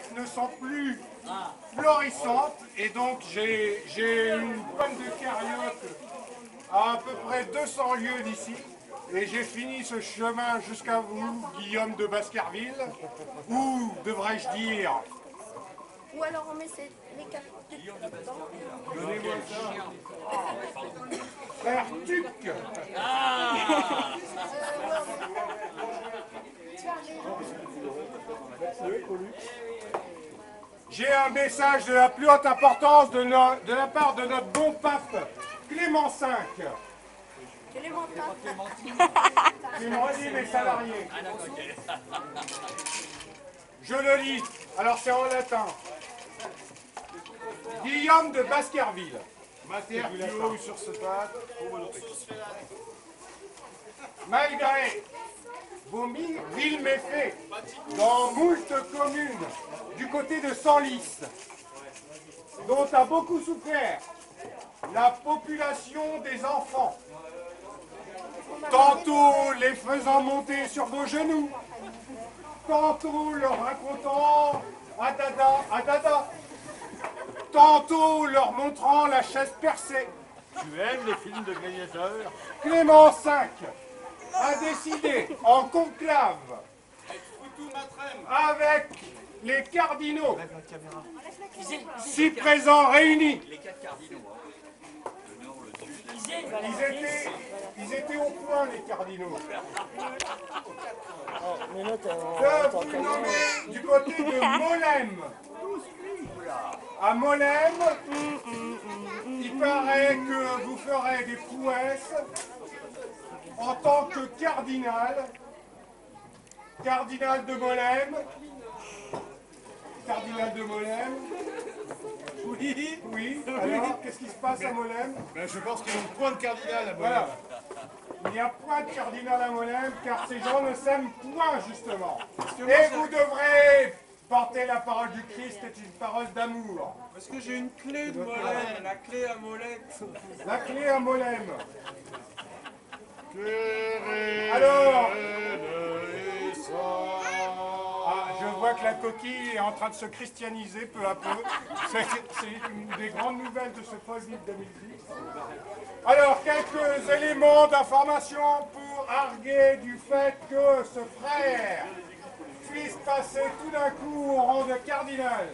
Saxe ne sont plus florissantes et donc j'ai une pomme de cariotes à peu près 200 lieues d'ici. Et j'ai fini ce chemin jusqu'à vous, Guillaume de Baskerville, ou devrais-je dire... Ou alors on met les cartes dedans. Donnez-moi ça. Frère Tuc. J'ai un message de la plus haute importance de la part de notre bon pape, Clément V. Clément V, mes salariés. Je le lis, alors c'est en latin. Guillaume de Baskerville. Mater Guillaume sur ce pape. Malgré vos mille méfaits dans moult communes du côté de Senlis, dont a beaucoup souffert la population des enfants, tantôt les faisant monter sur vos genoux, tantôt leur racontant à dada, tantôt leur montrant la chaise percée. Tu aimes les films de gladiateurs? Clément V a décidé en conclave avec les cardinaux si présents réunis. Ils étaient au point, les cardinaux. Que vous nommez du côté de Bohème. À Molesme, il paraît que vous ferez des prouesses en tant que cardinal de Molesme. Oui. Alors, qu'est-ce qui se passe à Molesme? Je pense qu'il y a point de cardinal à Molesme. Voilà. Il n'y a point de cardinal à Molesme, car ces gens ne s'aiment point, justement. Et vous devrez... porter la parole du Christ est une parole d'amour. Parce que j'ai une clé de Molesme, la clé à Molesme. La clé à Molesme. Alors, je vois que la coquille est en train de se christianiser peu à peu. C'est une des grandes nouvelles de ce Folleville 2010. Alors, quelques éléments d'information pour arguer du fait que ce frère puisse passer tout d'un coup au rang de cardinal.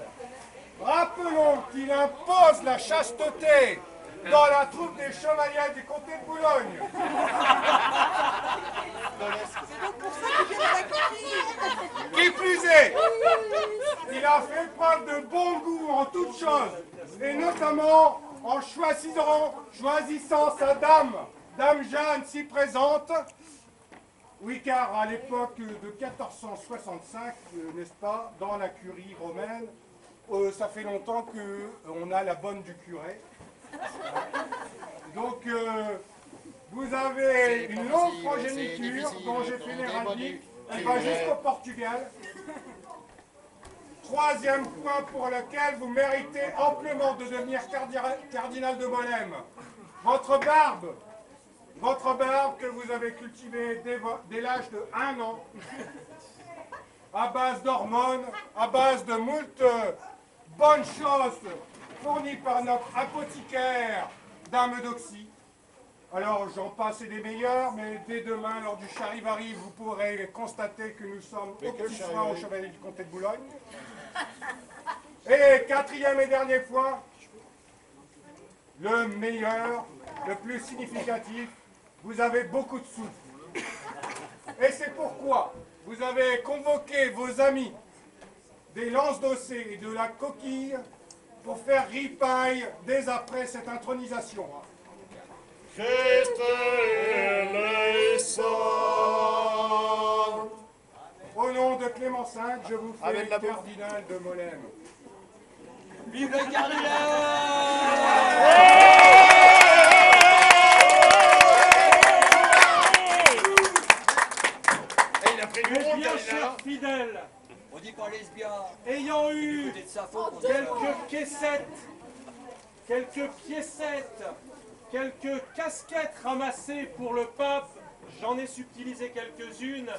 Rappelons qu'il impose la chasteté dans la troupe des Chevaliers du Comté de Boulogne. C'est donc pour ça qu'il vient de la coquille. Qui plus est, il a fait preuve de bon goût en toutes choses, et notamment en choisissant sa dame, Dame Jeanne, si présente. Oui, car à l'époque de 1465, n'est-ce pas, dans la curie romaine, ça fait longtemps qu'on a la bonne du curé. Donc, vous avez une longue progéniture dont j'ai fait l'héraldique. Elle va jusqu'au Portugal. Troisième point pour lequel vous méritez amplement de devenir cardinal de Molesme. Votre barbe que vous avez cultivée dès l'âge de 1 an, à base d'hormones, à base de moult bonnes choses fournies par notre apothicaire Dame d'Auxy. Alors j'en passe et des meilleurs, mais dès demain, lors du charivari, vous pourrez constater que nous sommes au petit soin au Chevalier du Comté de Boulogne. Et quatrième et dernier point, le meilleur, le plus significatif. Vous avez beaucoup de souffle. Et c'est pourquoi vous avez convoqué vos amis des Lances d'Haussez et de la coquille pour faire ripaille dès après cette intronisation. Au nom de Clément V, je vous fais cardinal de Molesme. Vive le cardinal! Mes bien chers fidèles, on dit pas lesbien, ayant eu quelques piécettes, quelques casquettes ramassées pour le pape, j'en ai subtilisé quelques-unes,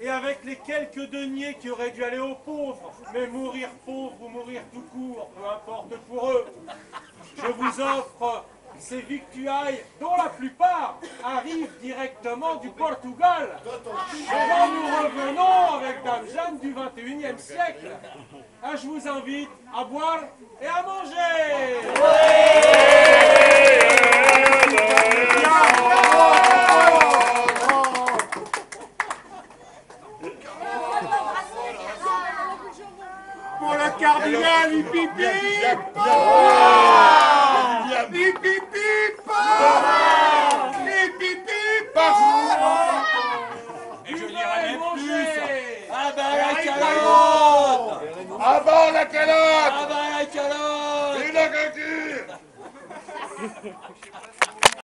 et avec les quelques deniers qui auraient dû aller aux pauvres, mais mourir pauvre ou mourir tout court, peu importe pour eux, je vous offre ces victuailles dont la plupart arrivent directement du Portugal. Quand nous revenons avec Dame Jeanne du 21e siècle, je vous invite à boire et à manger. Pour le cardinal, il pipi pas. Et je n'irai même plus. Ah ben la calotte. Ah ben la calotte. Ah ben la calotte. Et la calotte.